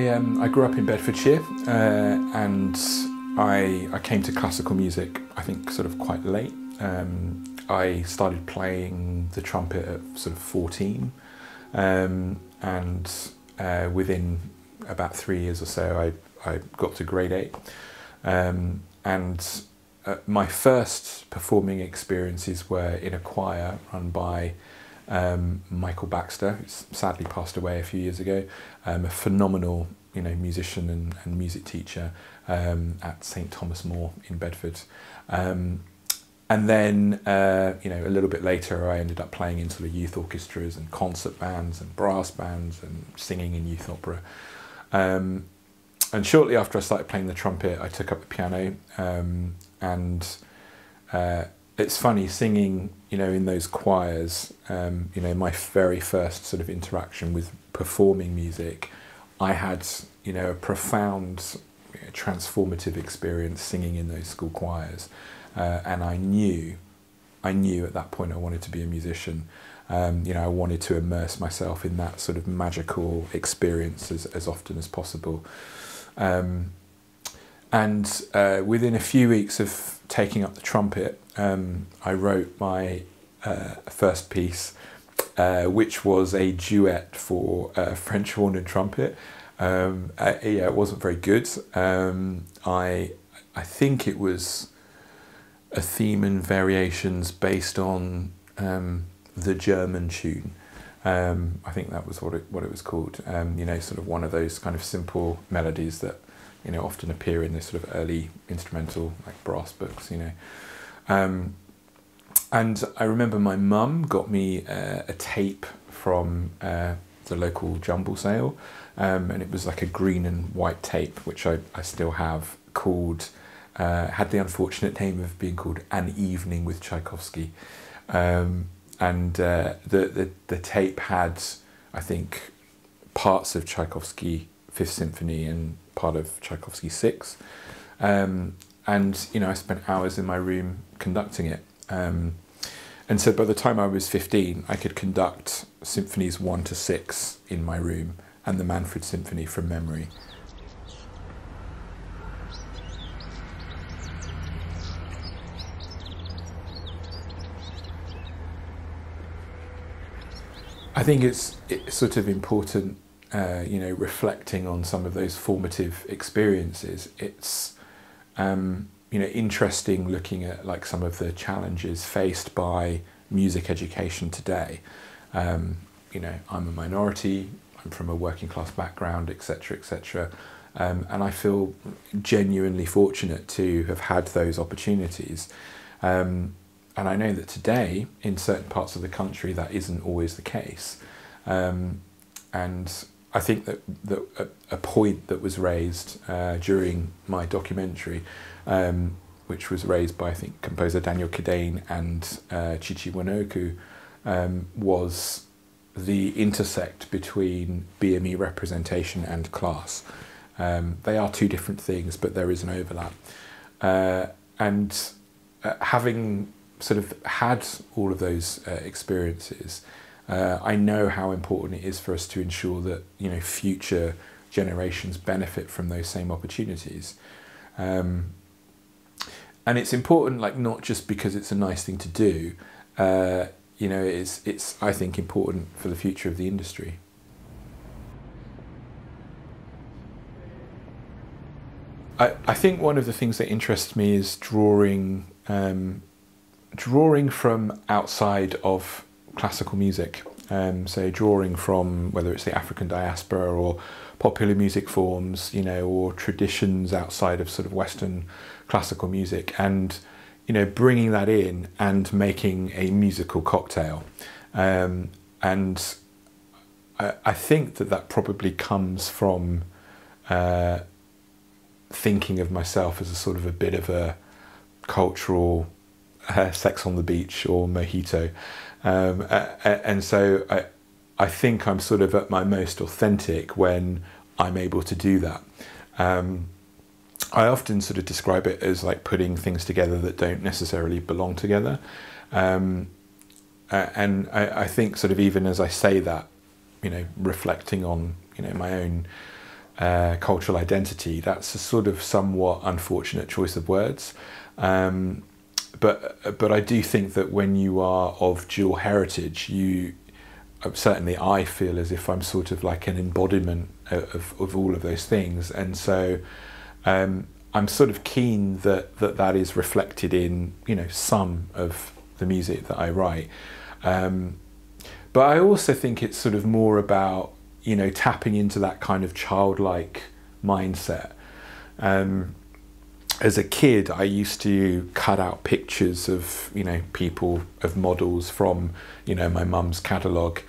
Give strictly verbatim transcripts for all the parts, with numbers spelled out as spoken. I um, I grew up in Bedfordshire, uh, and I I came to classical music, I think, sort of quite late. Um, I started playing the trumpet at sort of fourteen, um, and uh, within about three years or so, I I got to grade eight, um, and uh, my first performing experiences were in a choir run by Um, Michael Baxter, who sadly passed away a few years ago, um, a phenomenal, you know, musician and, and music teacher um, at Saint Thomas More in Bedford, um, and then uh, you know, a little bit later, I ended up playing in sort of youth orchestras and concert bands and brass bands and singing in youth opera. Um, and shortly after I started playing the trumpet, I took up the piano, um, and uh, it's funny singing, you know, in those choirs. Um, you know, my very first sort of interaction with performing music, I had, you know, a profound, you know, transformative experience singing in those school choirs, uh, and I knew, I knew at that point I wanted to be a musician. Um, you know, I wanted to immerse myself in that sort of magical experience as, as often as possible. Um, and uh, within a few weeks of taking up the trumpet, um, I wrote my uh, first piece, uh, which was a duet for uh, French horn and trumpet. Um, I, yeah, it wasn't very good. Um, I I think it was a theme and variations based on um, the German tune. Um, I think that was what it what it was called. Um, you know, sort of one of those kind of simple melodies that, you know, often appear in this sort of early instrumental, like brass books, you know. Um, and I remember my mum got me uh, a tape from uh, the local jumble sale, um, and it was like a green and white tape, which I, I still have, called, uh, had the unfortunate name of being called An Evening with Tchaikovsky. Um, and uh, the, the, the tape had, I think, parts of Tchaikovsky Fifth Symphony and part of Tchaikovsky Six, um, and you know, I spent hours in my room conducting it, um, and so by the time I was fifteen, I could conduct symphonies one to six in my room and the Manfred Symphony from memory. I think it's it's sort of important. Uh, you know, reflecting on some of those formative experiences, it's um, you know, interesting looking at like some of the challenges faced by music education today. Um, you know, I'm a minority, I'm from a working class background, et cetera, et cetera, um, and I feel genuinely fortunate to have had those opportunities. Um, and I know that today, in certain parts of the country, that isn't always the case. Um, and I think that, that a, a point that was raised uh, during my documentary, um, which was raised by, I think, composer Daniel Kidane and uh, Chichi Wanoku, um, was the intersect between B M E representation and class. Um, they are two different things, but there is an overlap. Uh, and uh, having sort of had all of those uh, experiences, Uh, I know how important it is for us to ensure that, you know, future generations benefit from those same opportunities, um, and it's important, like, not just because it's a nice thing to do. Uh, you know, it's it's I think important for the future of the industry. I I think one of the things that interests me is drawing um, drawing from outside of classical music, um, so drawing from whether it's the African diaspora or popular music forms, you know, or traditions outside of sort of Western classical music, and you know, bringing that in and making a musical cocktail, um, and I, I think that that probably comes from uh, thinking of myself as a sort of a bit of a cultural uh, Sex on the Beach or Mojito. Um, and so I, I think I'm sort of at my most authentic when I'm able to do that. Um, I often sort of describe it as like putting things together that don't necessarily belong together. Um, and I, I think sort of even as I say that, you know, reflecting on, you know, my own uh, cultural identity. That's a sort of somewhat unfortunate choice of words. Um, but but I do think that when you are of dual heritage, you certainly I feel as if I'm sort of like an embodiment of, of all of those things. And so um, I'm sort of keen that, that that is reflected in, you know, some of the music that I write. Um, but I also think it's sort of more about, you know, tapping into that kind of childlike mindset. Um, as a kid, I used to cut out pictures of, you know, people, of models from, you know, my mum's catalogue,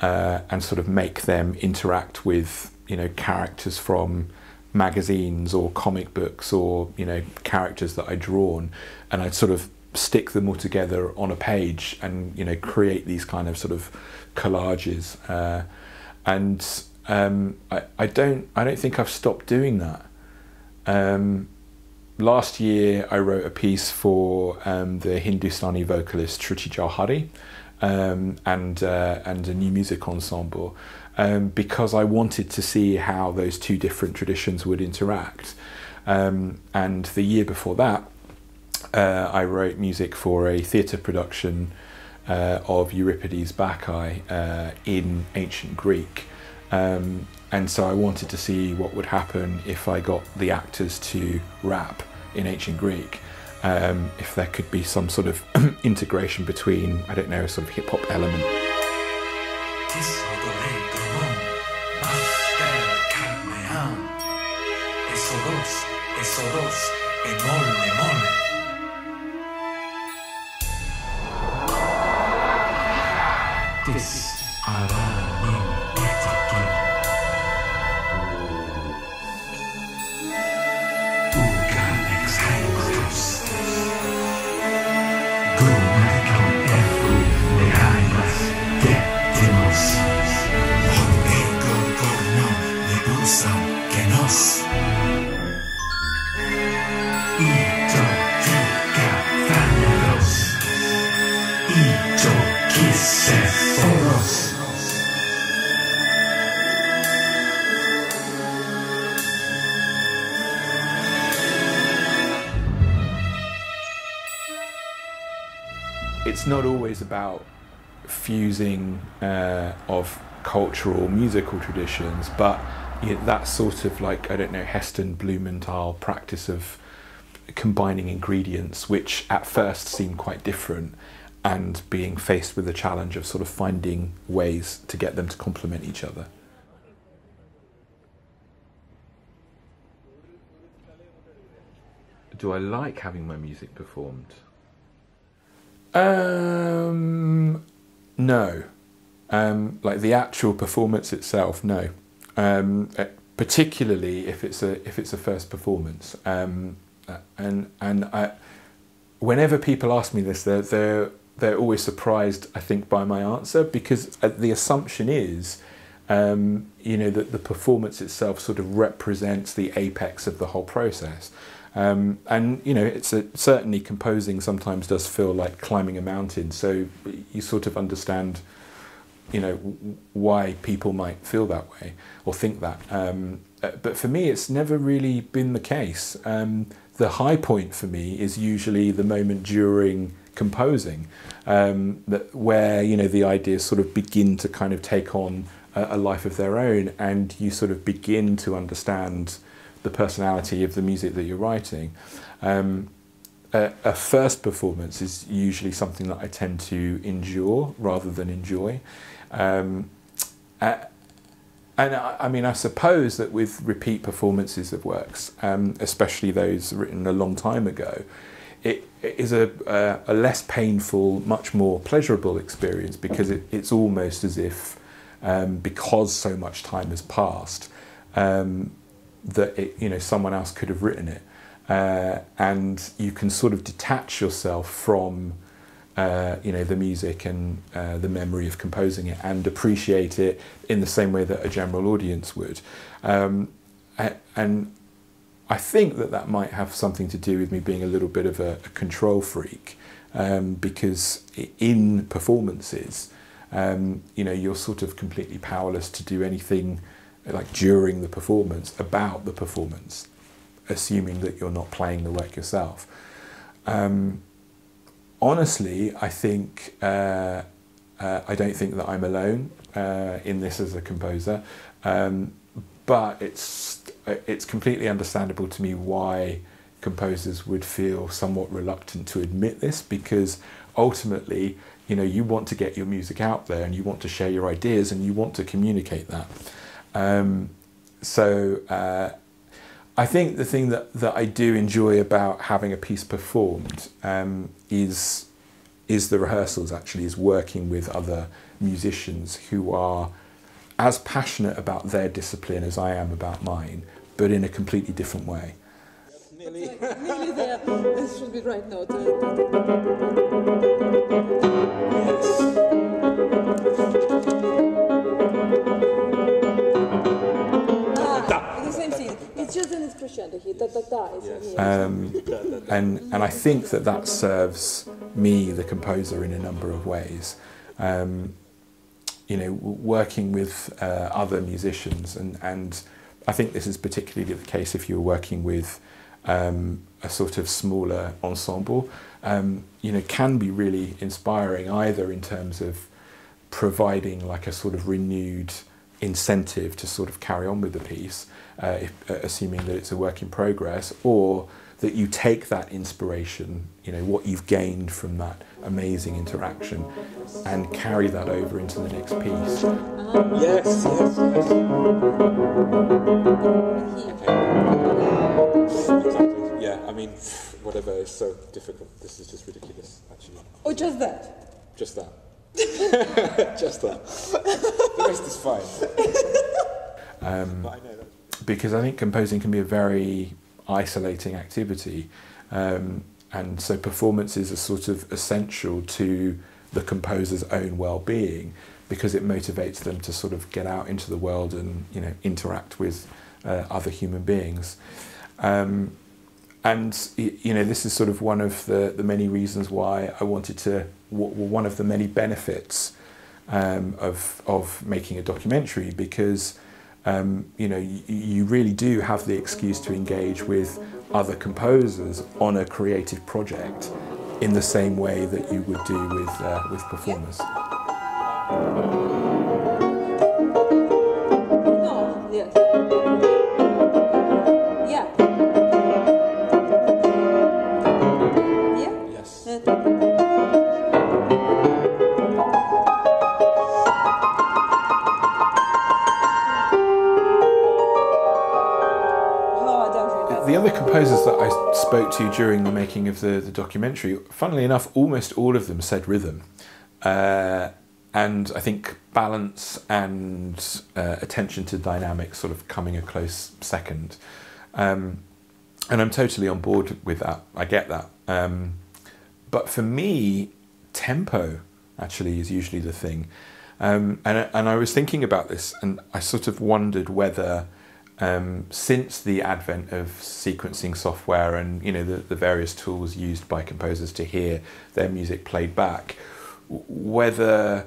uh, and sort of make them interact with, you know, characters from magazines or comic books or, you know, characters that I'd drawn, and I'd sort of stick them all together on a page and, you know, create these kind of sort of collages. Uh, and um, I, I don't, I don't think I've stopped doing that. Um, Last year, I wrote a piece for um, the Hindustani vocalist Shruti Jahari um, and, uh, and a new music ensemble um, because I wanted to see how those two different traditions would interact. Um, and the year before that, uh, I wrote music for a theatre production uh, of Euripides' Bacchae uh, in ancient Greek. Um, and so I wanted to see what would happen if I got the actors to rap in ancient Greek, um, if there could be some sort of integration between, I don't know, sort of hip-hop element. It's not always about fusing uh, of cultural musical traditions, but you know, that sort of like, I don't know, Heston Blumenthal practice of combining ingredients which at first seem quite different and being faced with the challenge of sort of finding ways to get them to complement each other. Do I like having my music performed? Um, no. Um, like the actual performance itself, no. Um, particularly if it's a if it's a first performance. Um, and and I, whenever people ask me this, they're they're they're always surprised, I think, by my answer, because the assumption is, um, you know, that the performance itself sort of represents the apex of the whole process. Um, and you know, it's a, certainly composing sometimes does feel like climbing a mountain. So you sort of understand, you know, why people might feel that way or think that. Um, but for me, it's never really been the case. Um, the high point for me is usually the moment during composing, um, that where you know the ideas sort of begin to kind of take on a, a life of their own, and you sort of begin to understand the personality of the music that you're writing. Um, a, a first performance is usually something that I tend to endure rather than enjoy. Um, uh, and I, I mean, I suppose that with repeat performances of works, um, especially those written a long time ago, it, it is a, a, a less painful, much more pleasurable experience, because it, it's almost as if, um, because so much time has passed, um, that it, you know, someone else could have written it, uh, and you can sort of detach yourself from uh, you know, the music and uh, the memory of composing it, and appreciate it in the same way that a general audience would. Um, and I think that that might have something to do with me being a little bit of a, a control freak, um, because in performances, um, you know, you're sort of completely powerless to do anything like during the performance, about the performance, assuming that you're not playing the work yourself. Um, honestly, I think uh, uh, I don't think that I'm alone uh, in this as a composer, um, but it's it's completely understandable to me why composers would feel somewhat reluctant to admit this, because ultimately, you know, you want to get your music out there and you want to share your ideas and you want to communicate that. Um, so uh, I think the thing that, that I do enjoy about having a piece performed um, is, is the rehearsals, actually, is working with other musicians who are as passionate about their discipline as I am about mine, but in a completely different way. Nearly. Like, nearly there. This should be right now. Ah, the same thing. It's just an expression here. Da da da. Yes. Um, and and I think that that serves me, the composer, in a number of ways. Um, you know, working with uh, other musicians, and and I think this is particularly the case if you're working with Um, a sort of smaller ensemble, um, you know, can be really inspiring, either in terms of providing like a sort of renewed incentive to sort of carry on with the piece, uh, if, uh, assuming that it's a work in progress, or that you take that inspiration, you know, what you've gained from that amazing interaction, and carry that over into the next piece. Yes, yes, yes. Yeah, I mean, whatever, it's so difficult. This is just ridiculous, actually. Or just that? Just that. Just that. The rest is fine. Um, but I know that. Because I think composing can be a very isolating activity. Um, and so performances are sort of essential to the composer's own well-being, because it motivates them to sort of get out into the world and, you know, interact with uh, other human beings. Um, and, you know, this is sort of one of the, the many reasons why I wanted to, one of the many benefits um, of, of making a documentary, because, um, you know, you, you really do have the excuse to engage with other composers on a creative project in the same way that you would do with, uh, with performers. No, yes. Composers that I spoke to during the making of the, the documentary, funnily enough, almost all of them said rhythm. Uh, and I think balance and uh, attention to dynamics sort of coming a close second. Um, and I'm totally on board with that. I get that. Um, but for me, tempo actually is usually the thing. Um, and, and I was thinking about this, and I sort of wondered whether Um, since the advent of sequencing software and, you know, the, the various tools used by composers to hear their music played back, whether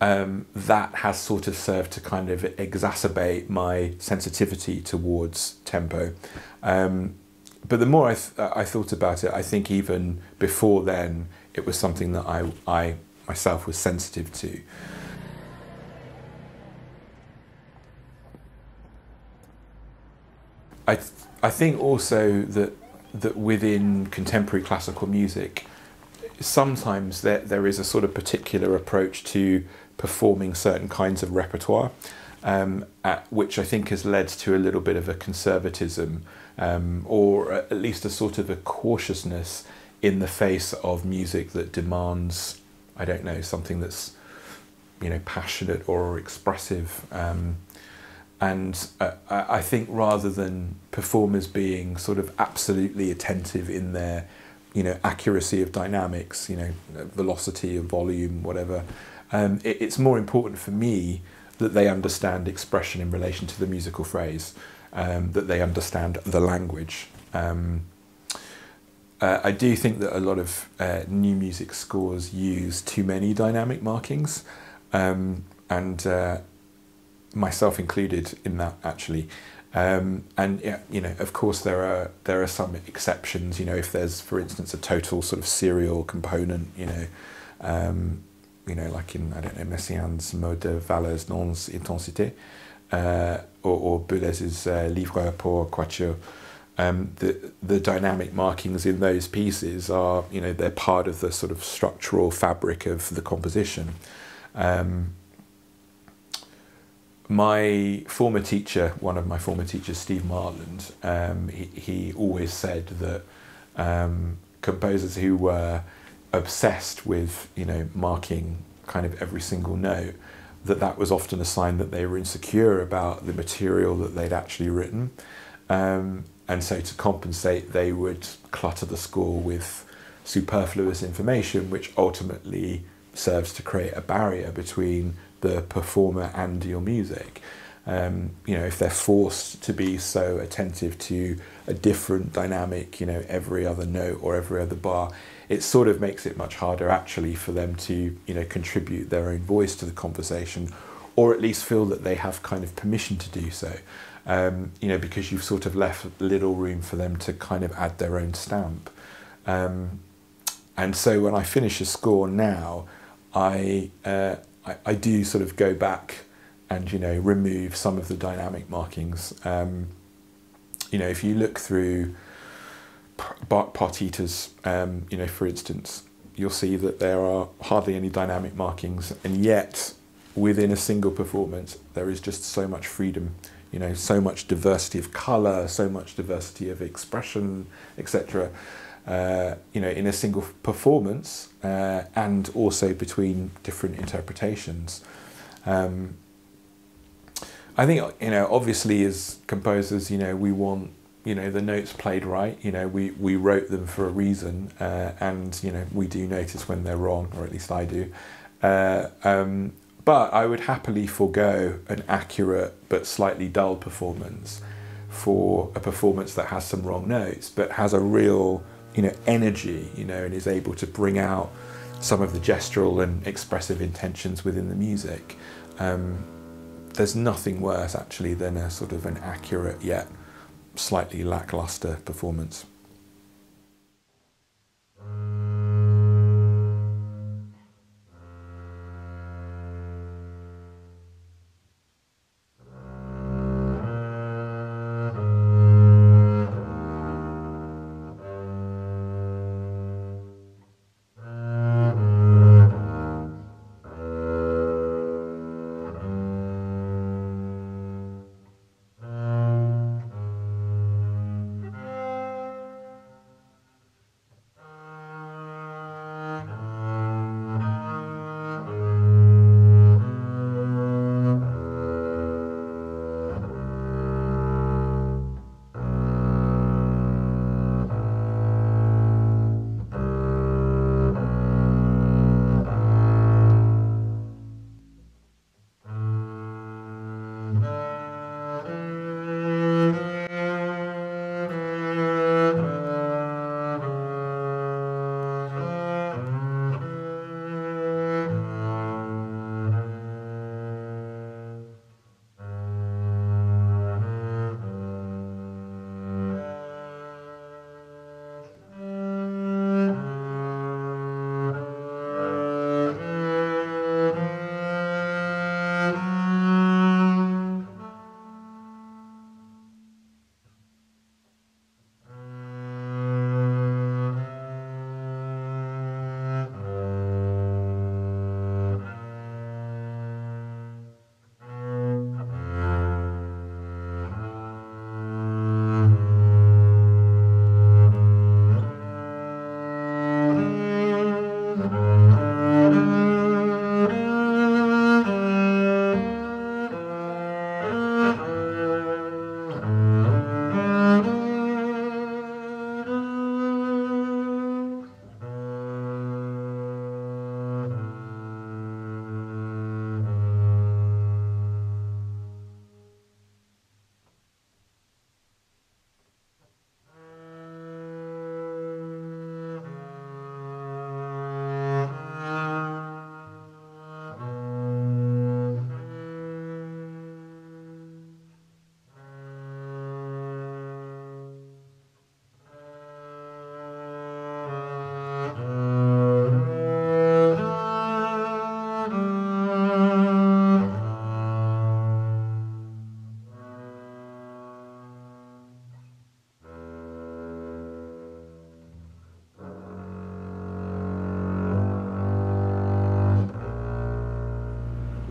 um, that has sort of served to kind of exacerbate my sensitivity towards tempo. Um, but the more I, th I thought about it, I think even before then, it was something that I, I myself was sensitive to. I, th I think also that, that within contemporary classical music, sometimes there, there is a sort of particular approach to performing certain kinds of repertoire, um, at, which I think has led to a little bit of a conservatism, um, or at least a sort of a cautiousness in the face of music that demands, I don't know, something that's, you know, passionate or expressive. Um, And uh, I think rather than performers being sort of absolutely attentive in their, you know, accuracy of dynamics, you know, velocity or volume, whatever, um, it, it's more important for me that they understand expression in relation to the musical phrase, um, that they understand the language. Um, uh, I do think that a lot of uh, new music scores use too many dynamic markings, um, and uh, myself included in that, actually. Um, and yeah, you know, of course, there are there are some exceptions. You know, if there's, for instance, a total sort of serial component, you know, um, you know, like in I don't know Messiaen's Mode de Valeurs non Intensité, uh, or, or Boulez's uh, Livre pour Quatuor, um, the the dynamic markings in those pieces are, you know, they're part of the sort of structural fabric of the composition. Um, My former teacher, one of my former teachers, Steve Marland, um, he, he always said that um, composers who were obsessed with, you know, marking kind of every single note, that that was often a sign that they were insecure about the material that they'd actually written. Um, and so to compensate, they would clutter the score with superfluous information, which ultimately serves to create a barrier between the performer and your music. Um, you know, if they're forced to be so attentive to a different dynamic, you know, every other note or every other bar, it sort of makes it much harder actually for them to, you know, contribute their own voice to the conversation, or at least feel that they have kind of permission to do so. Um, you know, because you've sort of left little room for them to kind of add their own stamp. Um, and so when I finish a score now, I. Uh, I, I do sort of go back and, you know, remove some of the dynamic markings. Um, you know, if you look through Bach partitas, um, you know, for instance, you'll see that there are hardly any dynamic markings, and yet within a single performance there is just so much freedom, you know, so much diversity of colour, so much diversity of expression, et cetera. Uh, you know, in a single performance, uh, and also between different interpretations. Um, I think, you know, obviously as composers, you know, we want, you know, the notes played right. You know, we, we wrote them for a reason, uh, and, you know, we do notice when they're wrong, or at least I do. Uh, um, but I would happily forego an accurate but slightly dull performance for a performance that has some wrong notes, but has a real, you know, energy, you know, and is able to bring out some of the gestural and expressive intentions within the music. Um, there's nothing worse actually than a sort of an accurate yet slightly lackluster performance.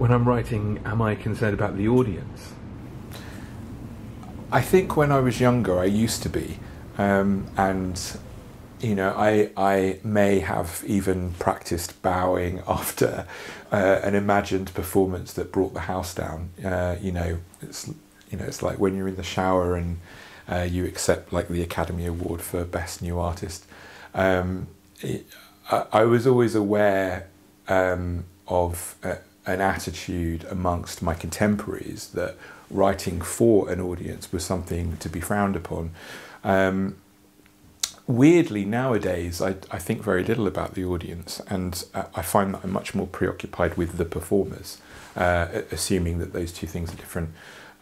when I'm writing, am I concerned about the audience? I think when I was younger, I used to be. Um, and, you know, I, I may have even practiced bowing after uh, an imagined performance that brought the house down. Uh, you know, it's, you know, it's like when you're in the shower and uh, you accept, like, the Academy Award for Best New Artist. Um, it, I, I was always aware um, of uh, an attitude amongst my contemporaries that writing for an audience was something to be frowned upon. Um, weirdly, nowadays, I, I think very little about the audience, and uh, I find that I'm much more preoccupied with the performers, uh, assuming that those two things are different.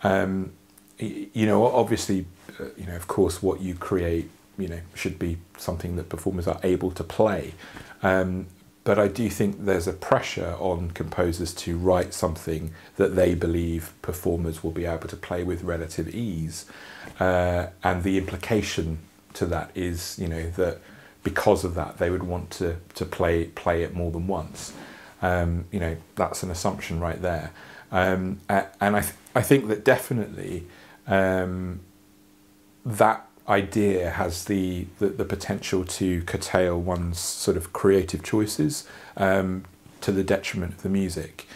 Um, you know, obviously, uh, you know, of course, what you create, you know, should be something that performers are able to play. Um, but I do think there's a pressure on composers to write something that they believe performers will be able to play with relative ease. Uh, and the implication to that is, you know, that because of that, they would want to, to play, play it more than once. Um, you know, that's an assumption right there. Um, and I, th I think that definitely um, that idea has the, the, the potential to curtail one's sort of creative choices um, to the detriment of the music.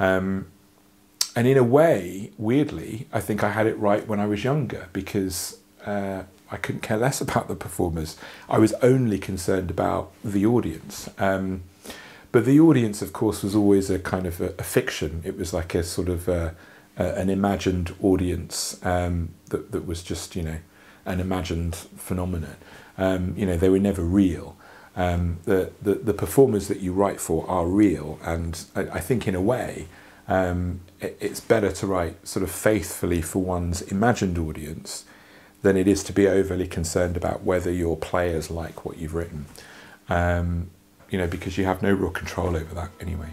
Um, and in a way, weirdly, I think I had it right when I was younger, because uh, I couldn't care less about the performers. I was only concerned about the audience. Um, but the audience, of course, was always a kind of a, a fiction. It was like a sort of a, a, an imagined audience um, that, that was just, you know, an imagined phenomenon. Um, you know, they were never real. Um, the, the, the performers that you write for are real, and I, I think in a way um, it, it's better to write sort of faithfully for one's imagined audience than it is to be overly concerned about whether your players like what you've written. Um, you know, because you have no real control over that anyway.